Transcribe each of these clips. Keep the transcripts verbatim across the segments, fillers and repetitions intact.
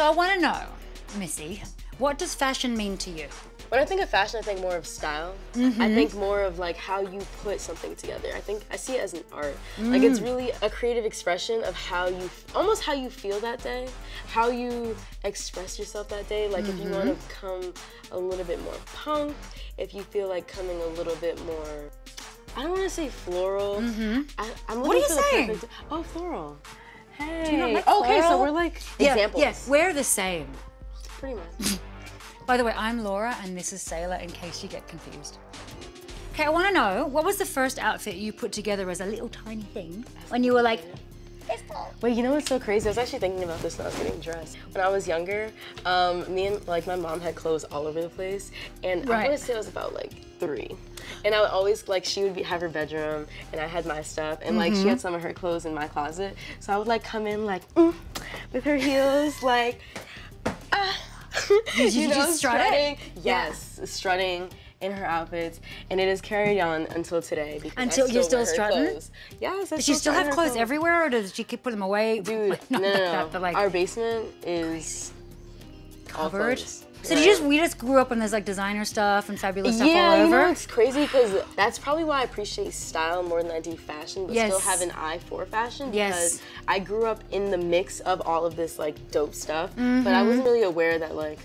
So I want to know, Missy, what does fashion mean to you? When I think of fashion, I think more of style. Mm-hmm. I think more of like how you put something together. I think I see it as an art. Mm. Like it's really a creative expression of how you, almost how you feel that day, how you express yourself that day. Like mm-hmm. if you want to come a little bit more punk, if you feel like coming a little bit more, I don't want to say floral. Mm-hmm. I, I'm what are you saying? Perfect, oh, floral. Hey. Do you not like floral? Okay, so we're like yeah, examples. Yes, yeah, we're the same. Pretty much. By the way, I'm Laura and this is Selah, in case you get confused. Okay, I want to know, what was the first outfit you put together as a little tiny thing when you were like, wait, you know what's so crazy? I was actually thinking about this when I was getting dressed. When I was younger, um, me and like my mom had clothes all over the place, and right. I would say I was about like three, and I would always like she would be, have her bedroom, and I had my stuff, and like mm-hmm. she had some of her clothes in my closet, so I would like come in like mm, with her heels like. Ah. Did you, you know, just strut strutting? It? Yes, yeah. Strutting in her outfits, and it is carried on until today. Because until I still you're still strutting? Clothes. Yes, I does still she still have clothes, clothes everywhere, or does she keep putting them away? Dude, like, no, no, that, but like, our basement is covered. Clothes, so right? you just we just grew up and there's like designer stuff and fabulous stuff yeah, all over. Yeah, you know, it's crazy because that's probably why I appreciate style more than I do fashion, but yes. still have an eye for fashion because yes. I grew up in the mix of all of this like dope stuff, mm-hmm. but I wasn't really aware that like.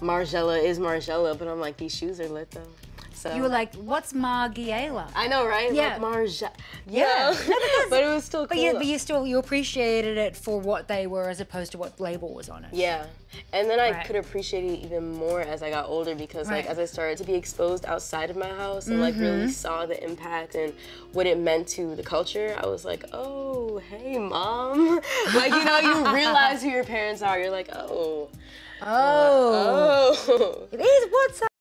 Margiela is Margiela, but I'm like, these shoes are lit though. So you were like, what's Margiela? I know, right? Yeah. Like Margiela. Yeah. yeah. No, but it was still cool. But, yeah, but you still, you appreciated it for what they were as opposed to what label was on it. Yeah. And then right. I could appreciate it even more as I got older because right. like as I started to be exposed outside of my house and mm-hmm. like really saw the impact and what it meant to the culture, I was like, oh, hey, mom. Like, you know, you realize who your parents are. You're like, oh. Oh. Uh, oh. It is what's up.